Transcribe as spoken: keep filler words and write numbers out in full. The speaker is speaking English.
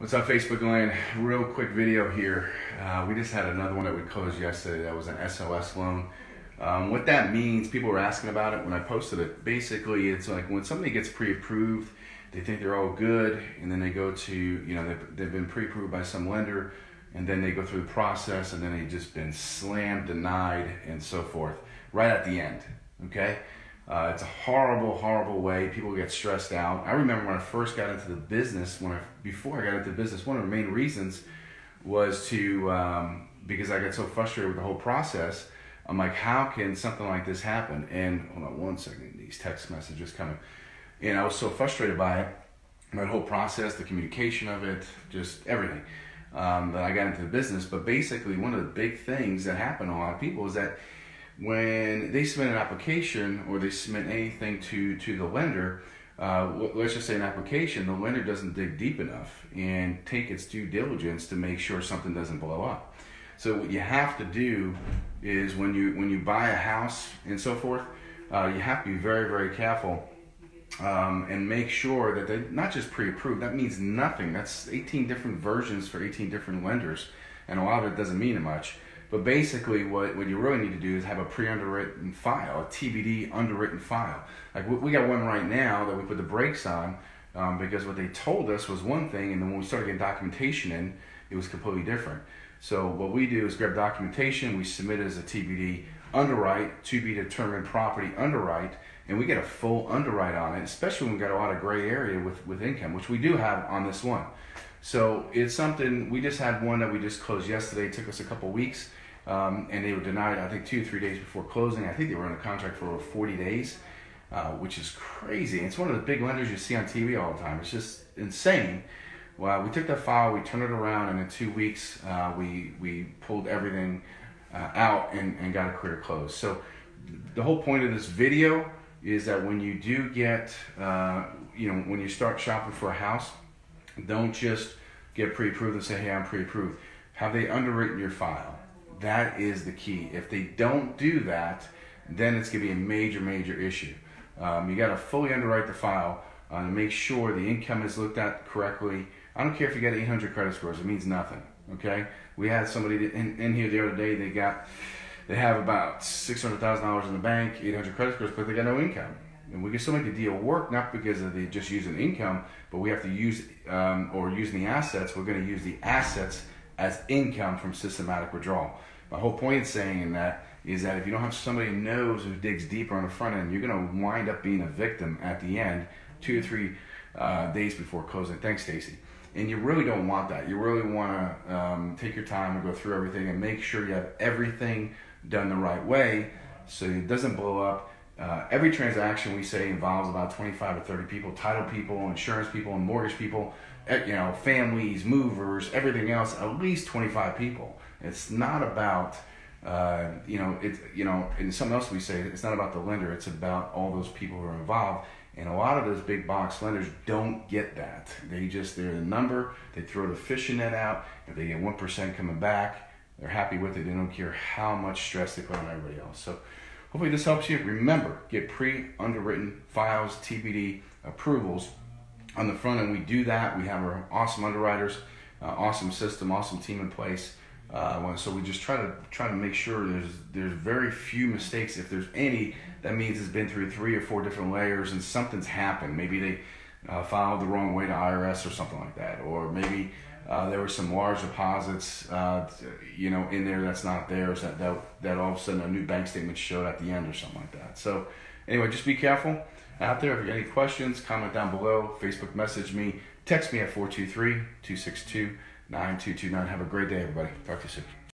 What's up, Facebook land? Real quick video here. Uh, we just had another one that we closed yesterday that was an S O S loan. Um, what that means, people were asking about it when I posted it. Basically, it's like when somebody gets pre-approved, they think they're all good, and then they go to, you know, they've, they've been pre-approved by some lender, and then they go through the process, and then they've just been slammed, denied, and so forth, right at the end, okay? Uh, it's a horrible, horrible way. People get stressed out. I remember when I first got into the business, when I, before I got into the business, one of the main reasons was to, um, because I got so frustrated with the whole process, I'm like, how can something like this happen? And, hold on one second, these text messages coming. And I was so frustrated by it, my whole process, the communication of it, just everything, um, that I got into the business. But basically, one of the big things that happened to a lot of people is that when they submit an application or they submit anything to, to the lender, uh, let's just say an application, the lender doesn't dig deep enough and take its due diligence to make sure something doesn't blow up. So what you have to do is when you, when you buy a house and so forth, uh, you have to be very, very careful um, and make sure that they're not just pre-approved. That means nothing. That's eighteen different versions for eighteen different lenders, and a lot of it doesn't mean much. But basically, what, what you really need to do is have a pre-underwritten file, a T B D underwritten file. Like we, we got one right now that we put the brakes on um, because what they told us was one thing, and then when we started getting documentation in, it was completely different. So what we do is grab documentation, we submit it as a T B D underwrite, to be determined property underwrite, and we get a full underwrite on it, especially when we got a lot of gray area with, with income, which we do have on this one. So it's something, we just had one that we just closed yesterday. It took us a couple weeks. Um, and they were denied, I think, two or three days before closing. I think they were under contract for over forty days, uh, which is crazy. It's one of the big lenders you see on T V all the time. It's just insane. Well, we took that file, we turned it around, and in two weeks, uh, we, we pulled everything uh, out and, and got a clear close. So the whole point of this video is that when you do get, uh, you know, when you start shopping for a house, don't just get pre-approved and say, hey, I'm pre-approved. Have they underwritten your file? That is the key. If they don't do that, then it's going to be a major, major issue. Um, you got to fully underwrite the file uh, and make sure the income is looked at correctly. I don't care if you got eight hundred credit scores; it means nothing. Okay? We had somebody in, in here the other day. They got, they have about six hundred thousand dollars in the bank, eight hundred credit scores, but they got no income. And we can still make the deal work, not because of the just using income, but we have to use um, or using the assets. We're going to use the assets as income from systematic withdrawal. My whole point in saying that is that if you don't have somebody who knows, who digs deeper on the front end, you're going to wind up being a victim at the end, two or three uh, days before closing. Thanks, Stacy. And you really don't want that. You really want to um, take your time and go through everything and make sure you have everything done the right way so it doesn't blow up. Uh, every transaction we say involves about twenty-five to thirty people, title people, insurance people, and mortgage people, you know, families, movers, everything else, at least twenty-five people. It's not about, uh, you know, it's, you know, and something else we say, it's not about the lender, it's about all those people who are involved. And a lot of those big box lenders don't get that. They just, they're the number, they throw the fishing net out, if they get one percent coming back, they're happy with it, they don't care how much stress they put on everybody else. So hopefully this helps you. Remember, get pre-underwritten files, T B D approvals on the front end. We do that. We have our awesome underwriters, uh, awesome system, awesome team in place. Uh, so we just try to try to make sure there's there's very few mistakes. If there's any, that means it's been through three or four different layers and something's happened. Maybe they uh, filed the wrong way to I R S or something like that, or maybe uh, there were some large deposits, uh, you know, in there that's not theirs. That, that that all of a sudden a new bank statement showed at the end or something like that. So anyway, just be careful out there. If you got any questions, comment down below. Facebook message me. Text me at four two three, two six two, nine two two nine. Have a great day, everybody. Talk to you soon.